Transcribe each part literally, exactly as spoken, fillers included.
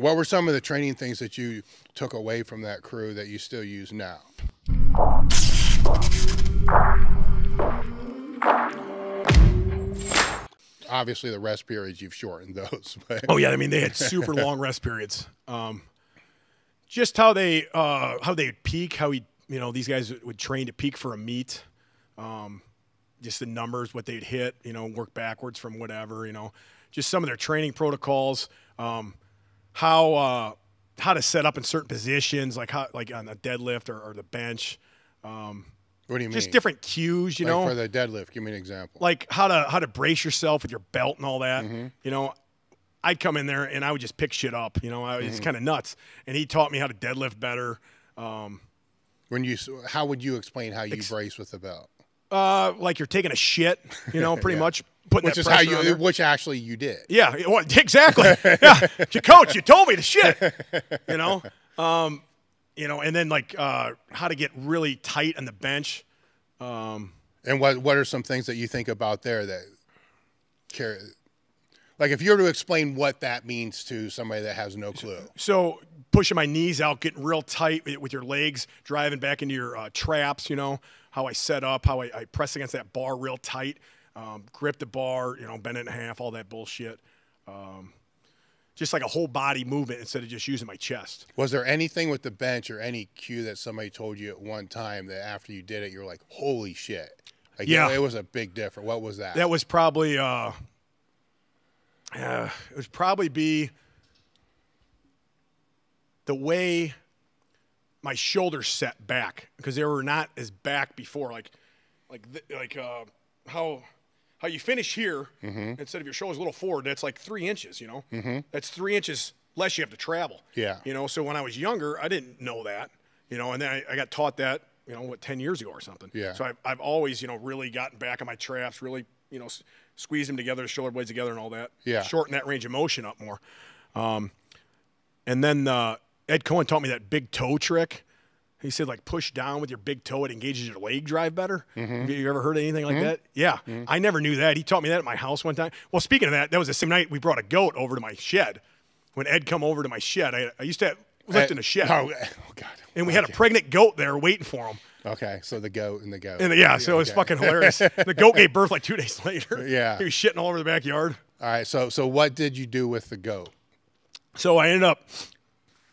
What were some of the training things that you took away from that crew that you still use now? Obviously, the rest periods, you've shortened those. But. Oh, yeah. I mean, they had super long rest periods. Um, just how they uh, how they would peak, how we, you know, these guys would train to peak for a meet. Um, just the numbers, what they'd hit, you know, work backwards from whatever, you know. Just some of their training protocols, um, how uh, how to set up in certain positions, like how like on the deadlift or, or the bench. Um, What do you mean? Just different cues, you know. Like for the deadlift, give me an example. Like how to how to brace yourself with your belt and all that. Mm-hmm. You know, I'd come in there and I would just pick shit up. You know, I, mm-hmm. it's kind of nuts. And he taught me how to deadlift better. Um, when you, how would you explain how you ex brace with the belt? Uh, like you're taking a shit. You know, pretty yeah. much. Putting which that is how you, which actually you did. Yeah, well, exactly. Yeah, your coach, you told me to shit. You know. Um, You know, and then like uh, how to get really tight on the bench. Um, and what what are some things that you think about there that carry? Like if you were to explain what that means to somebody that has no clue. So pushing my knees out, getting real tight with your legs, driving back into your uh, traps. You know how I set up, how I, I press against that bar real tight, um, grip the bar. You know, bend it in half, all that bullshit. Um, Just like a whole body movement instead of just using my chest. Was there anything with the bench or any cue that somebody told you at one time that after you did it, you were like, holy shit. Like, yeah. You know, it was a big difference. What was that? That was probably, uh, uh, it would probably be the way my shoulders set back, because they were not as back before. Like, like, like uh, how... How you finish here, mm-hmm. instead of your shoulders a little forward, that's like three inches, you know? Mm-hmm. That's three inches less you have to travel. Yeah. You know, so when I was younger, I didn't know that, you know, and then I, I got taught that, you know, what, ten years ago or something. Yeah. So I've, I've always, you know, really gotten back on my traps, really, you know, s squeeze them together, shoulder blades together and all that. Yeah. Shorten that range of motion up more. Um, and then uh, Ed Cohen taught me that big toe trick. He said, like, push down with your big toe. It engages your leg drive better. Mm-hmm. Have you ever heard of anything like mm-hmm. that? Yeah. Mm-hmm. I never knew that. He taught me that at my house one time. Well, speaking of that, that was the same night we brought a goat over to my shed. When Ed come over to my shed, I, I used to lift in a shed. Oh, oh, God. And we okay. had a pregnant goat there waiting for him. Okay, so the goat and the goat. And the, yeah, so okay. it was fucking hilarious. The goat gave birth like two days later. Yeah. He was shitting all over the backyard. All right, so, so what did you do with the goat? So I ended up...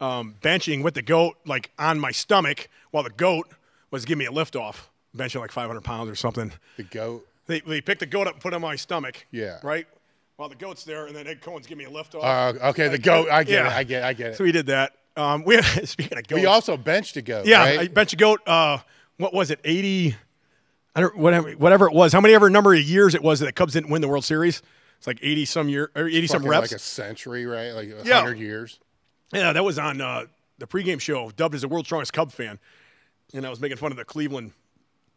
Um, benching with the goat, like on my stomach, while the goat was giving me a lift off, benching like five hundred pounds or something. The goat? They, they picked the goat up and put it on my stomach. Yeah. Right? While the goat's there, and then Ed Cohen's giving me a lift off. Uh, okay, like, the goat. I get yeah. it. I get it. I get it. So we did that. Um, we Speaking of goats. We also benched a goat. Yeah, right? I benched a goat. Uh, what was it? eighty, I don't, whatever, whatever it was. How many ever number of years it was that the Cubs didn't win the World Series? It's like eighty some year, or eighty some reps. Like a century, right? Like a hundred yeah. years. Yeah, that was on uh, the pregame show, dubbed as the world's strongest Cub fan. And I was making fun of the Cleveland.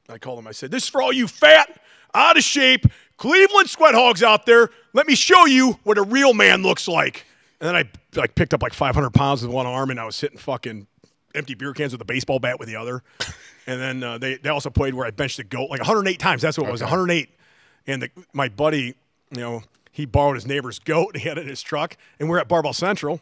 I called them. I said, this is for all you fat, out of shape, Cleveland sweat hogs out there. Let me show you what a real man looks like. And then I like picked up like five hundred pounds with one arm, and I was hitting fucking empty beer cans with a baseball bat with the other. And then uh, they, they also played where I benched the goat like a hundred and eight times. That's what it was, okay. a hundred and eight. And the, my buddy, you know, he borrowed his neighbor's goat. He had it in his truck. And we we're at Barbell Central.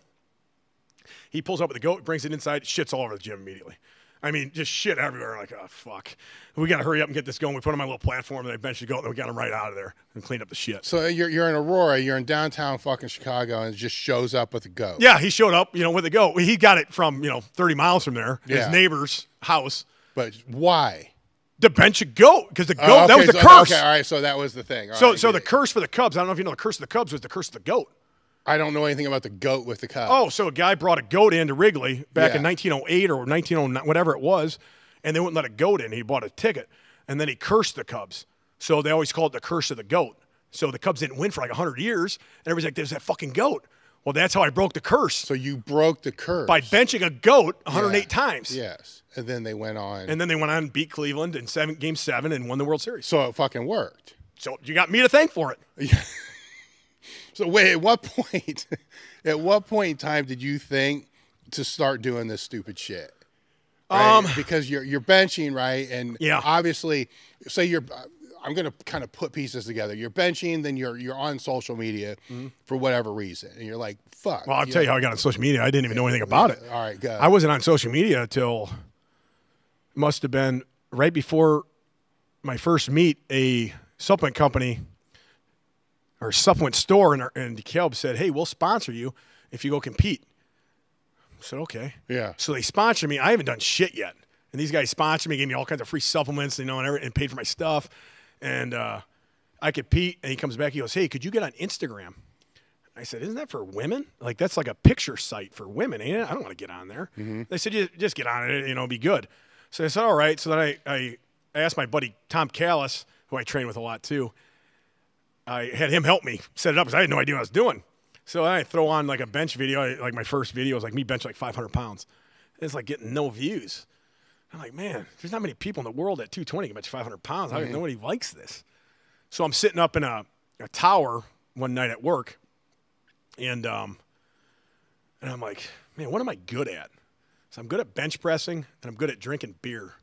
He pulls up with the goat, brings it inside, shits all over the gym immediately. I mean, just shit everywhere. Like, oh, fuck. We got to hurry up and get this going. We put him on my little platform, and I benched the goat, and we got him right out of there and cleaned up the shit. So you're, you're in Aurora. You're in downtown fucking Chicago, and it just shows up with a goat. Yeah, he showed up, you know, with a goat. He got it from, you know, thirty miles from there, yeah. his neighbor's house. But why? To bench a goat, because the goat, oh, okay, that was the so, curse. Okay, all right, so that was the thing. All so right, so the it. curse for the Cubs, I don't know if you know, the curse of the Cubs was the curse of the goat. I don't know anything about the goat with the Cubs. Oh, so a guy brought a goat into Wrigley back yeah. in nineteen oh eight or nineteen oh nine, whatever it was, and they wouldn't let a goat in. He bought a ticket, and then he cursed the Cubs. So they always called it the curse of the goat. So the Cubs didn't win for like a hundred years, and everybody's like, there's that fucking goat. Well, that's how I broke the curse. So you broke the curse. By benching a goat a hundred and eight yeah. times. Yes, and then they went on. And then they went on and beat Cleveland in seven, game seven and won the World Series. So it fucking worked. So you got me to thank for it. Yeah. So wait, at what point, at what point in time did you think to start doing this stupid shit? Right? Um, because you're you're benching, right? And yeah. obviously, say you're, I'm going to kind of put pieces together. You're benching, then you're you're on social media mm-hmm. for whatever reason. And you're like, fuck. Well, I'll you tell know? you how I got on social media. I didn't even yeah. know anything about it. All right, go. I wasn't on social media until must have been right before my first meet. A supplement company or supplement store in, our, in DeKalb said, hey, we'll sponsor you if you go compete. I said, okay. Yeah. So they sponsored me. I haven't done shit yet. And these guys sponsored me, gave me all kinds of free supplements, you know, and, everything, and paid for my stuff. And uh, I compete, and he comes back. He goes, hey, could you get on Instagram? I said, isn't that for women? Like, that's like a picture site for women, ain't it? I don't want to get on there. Mm-hmm. They said, just, just get on it, you know, be good. So I said, all right. So then I, I, I asked my buddy Tom Callis, who I train with a lot too. I had him help me set it up because I had no idea what I was doing. So I throw on like a bench video. I, like my first video was like me bench like five hundred pounds. And it's like getting no views. I'm like, man, there's not many people in the world at two twenty can bench five hundred pounds. Mm-hmm. I, nobody likes this. So I'm sitting up in a, a tower one night at work, and um, and I'm like, man, what am I good at? So I'm good at bench pressing, and I'm good at drinking beer.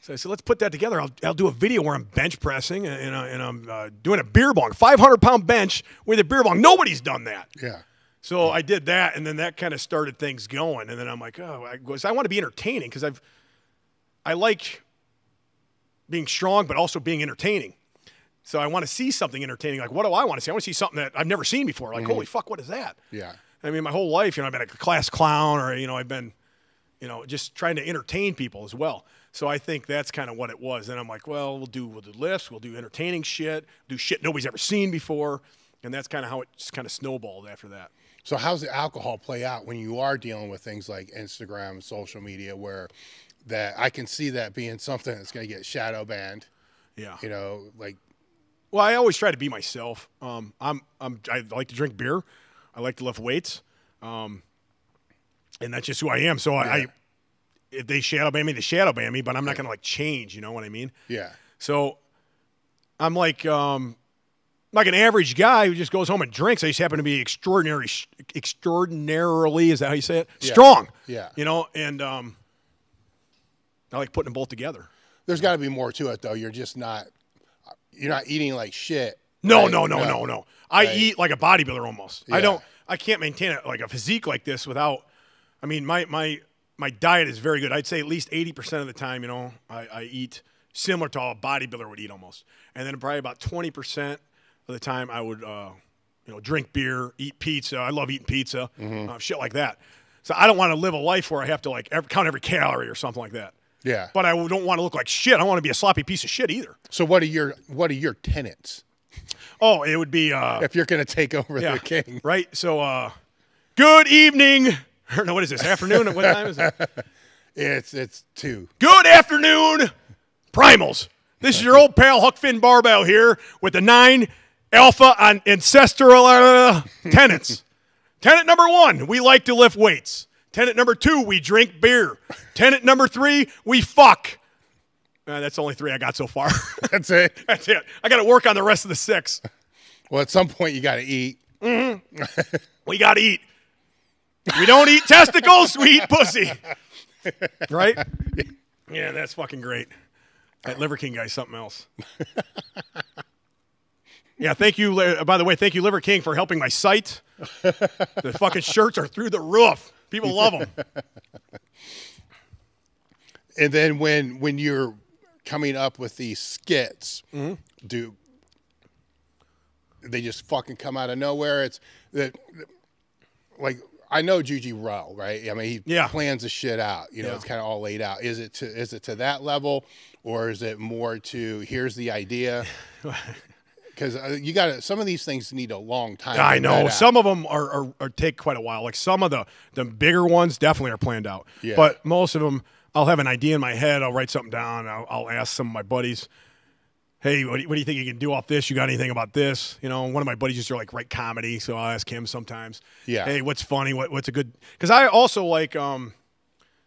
So I said, let's put that together. I'll, I'll do a video where I'm bench pressing, and, and, uh, and I'm uh, doing a beer bong, five hundred pound bench with a beer bong. Nobody's done that. Yeah. So yeah. I did that, and then that kind of started things going. And then I'm like, oh, I, so I want to be entertaining because I've – I like being strong, but also being entertaining. So I want to see something entertaining. Like, what do I want to see? I want to see something that I've never seen before. Like, mm-hmm. holy fuck, what is that? Yeah. I mean, my whole life, you know, I've been a class clown, or, you know, I've been, you know, just trying to entertain people as well. So I think that's kind of what it was. And I'm like, well, we'll do, we'll do lifts. We'll do entertaining shit, do shit nobody's ever seen before. And that's kind of how it just kind of snowballed after that. So how's the alcohol play out when you are dealing with things like Instagram, social media, where – that I can see that being something that's going to get shadow banned. Yeah. You know, like. Well, I always try to be myself. Um, I'm, I'm, I like to drink beer. I like to lift weights. Um, and that's just who I am. So yeah. I, I, if they shadow ban me, they shadow ban me, but I'm not going to like change. You know what I mean? Yeah. So I'm like, um, like an average guy who just goes home and drinks. I just happen to be extraordinary, extraordinarily, is that how you say it? Yeah. Strong. Yeah. You know, and, um, I like putting them both together. There's got to be more to it, though. You're just not, you're not eating like shit. No, right? no, no, no, no, no. I right? eat like a bodybuilder almost. Yeah. I don't, I can't maintain it like a physique like this without. I mean, my my my diet is very good. I'd say at least eighty percent of the time, you know, I, I eat similar to how a bodybuilder would eat almost, and then probably about twenty percent of the time I would, uh, you know, drink beer, eat pizza. I love eating pizza, mm-hmm. uh, shit like that. So I don't want to live a life where I have to like every, count every calorie or something like that. Yeah, but I don't want to look like shit. I don't want to be a sloppy piece of shit either. So what are your what are your tenets? Oh, it would be uh, if you're going to take over yeah, the king, right? So, uh, good evening. Or no, what is this afternoon? What time is it? It's it's two. Good afternoon, primals. This is your old pal Huck Finn Barbell here with the nine alpha on ancestral uh, tenets. Tenet number one: we like to lift weights. Tenet number two, we drink beer. Tenet number three, we fuck. Uh, that's only three I got so far. That's it? That's it. I got to work on the rest of the six. Well, at some point, you got to eat. Mm-hmm. We got to eat. We don't eat testicles. We eat pussy. Right? Yeah, that's fucking great. That Liver King guy's something else. Yeah, thank you. By the way, thank you, Liver King, for helping my site. The fucking shirts are through the roof. People love them. And then when when you're coming up with these skits, mm-hmm. do they just fucking come out of nowhere? It's that, like, I know Gigi Rowe, right? I mean, he yeah. plans the shit out. You know, yeah. it's kind of all laid out. Is it to is it to that level, or is it more to here's the idea? Because you got to, some of these things need a long time. I know some of them are, are, are take quite a while. Like some of the the bigger ones definitely are planned out. Yeah. But most of them, I'll have an idea in my head. I'll write something down. I'll, I'll ask some of my buddies, "Hey, what do, you, what do you think you can do off this? You got anything about this?" You know, one of my buddies used to like write comedy, so I'll ask him sometimes. Yeah. Hey, what's funny? What what's a good? Because I also like um,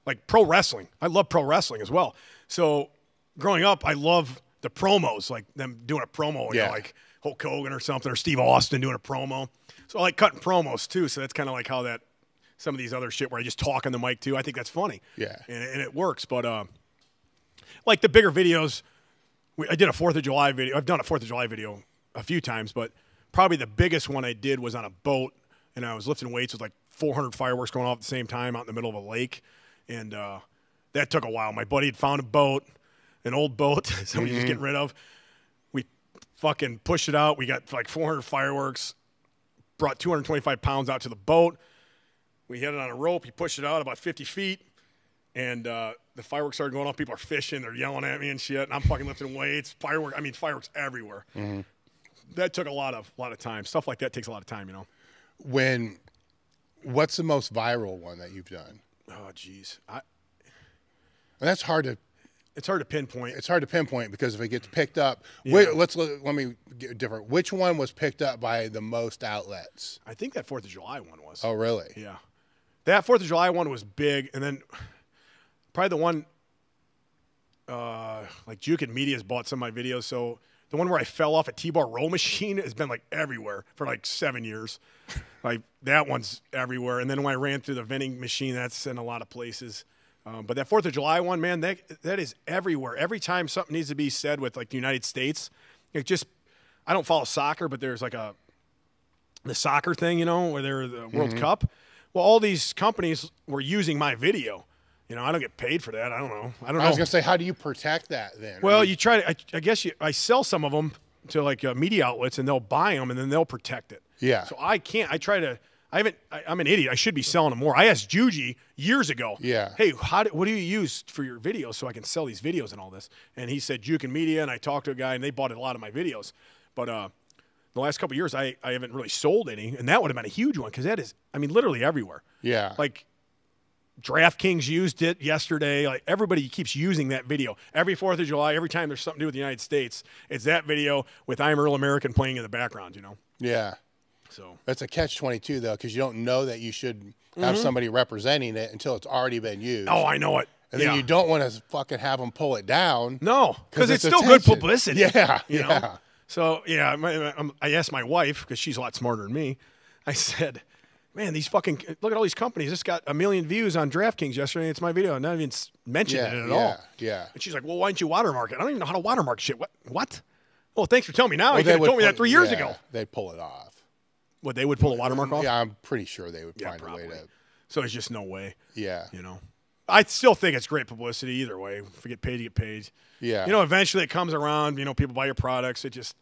like pro wrestling. I love pro wrestling as well. So growing up, I love. The promos, like them doing a promo, you yeah. know, like Hulk Hogan or something, or Steve Austin doing a promo. So I like cutting promos, too. So that's kind of like how that – some of these other shit where I just talk on the mic, too. I think that's funny. Yeah. And, and it works. But, uh, like, the bigger videos, we, I did a fourth of July video. I've done a fourth of July video a few times, but probably the biggest one I did was on a boat, and I was lifting weights with like four hundred fireworks going off at the same time out in the middle of a lake, and uh, that took a while. My buddy had found a boat, an old boat somebody mm-hmm. was getting rid of. We fucking pushed it out. We got like four hundred fireworks, brought two hundred twenty-five pounds out to the boat. We hit it on a rope. He pushed it out about fifty feet, and uh, the fireworks started going off. People are fishing. They're yelling at me and shit, and I'm fucking lifting weights. Fireworks, I mean, fireworks everywhere. Mm-hmm. That took a lot of lot of time. Stuff like that takes a lot of time, you know. When, what's the most viral one that you've done? Oh, geez. I, that's hard to. It's hard to pinpoint. It's hard to pinpoint because if it gets picked up, yeah. wait, let's let, let me get different. Which one was picked up by the most outlets? I think that fourth of July one was. Oh, really? Yeah, that fourth of July one was big, and then probably the one uh, like Jukin Media has bought some of my videos, so. The one where I fell off a T-bar row machine has been, like, everywhere for, like, seven years. Like, that one's everywhere. And then when I ran through the vending machine, that's in a lot of places. Um, but that fourth of July one, man, that that is everywhere. Every time something needs to be said with, like, the United States, it just – I don't follow soccer, but there's, like, a – the soccer thing, you know, where they're the World mm-hmm. Cup. Well, all these companies were using my video. You know, I don't get paid for that. I don't know. I don't know. I was going to say, how do you protect that then? Well, I mean, you try to, I, I guess you, I sell some of them to like uh, media outlets and they'll buy them and then they'll protect it. Yeah. So I can't, I try to, I haven't, I, I'm an idiot. I should be selling them more. I asked Gigi years ago. Yeah. Hey, how do, what do you use for your videos so I can sell these videos and all this? And he said, Jukin Media. And I talked to a guy and they bought a lot of my videos. But uh, the last couple of years, I, I haven't really sold any. And that would have been a huge one because that is, I mean, literally everywhere. Yeah. Like, Draft Kings used it yesterday. Like everybody keeps using that video. Every fourth of July, every time there's something to do with the United States, it's that video with I'm Earl American playing in the background, you know? Yeah. So that's a catch twenty-two, though, because you don't know that you should have mm-hmm. somebody representing it until it's already been used. Oh, I know it. And yeah. then you don't want to fucking have them pull it down. No, because it's, it's still good publicity. Yeah. You yeah. know? So, yeah, my, my, I asked my wife, because she's a lot smarter than me. I said, man, these fucking – look at all these companies. This got a million views on DraftKings yesterday. It's my video. I'm not even mentioning yeah, it at yeah, all. Yeah, And she's like, well, why didn't you watermark it? I don't even know how to watermark shit. What? What? Well, thanks for telling me now. Well, you could have told me that three years yeah, ago. They'd pull it off. What, they would pull a watermark off? Yeah, I'm pretty sure they would yeah, find probably. a way to – So there's just no way. Yeah. You know? I still think it's great publicity either way. If you get paid, you get paid. Yeah. You know, eventually it comes around. You know, people buy your products. It just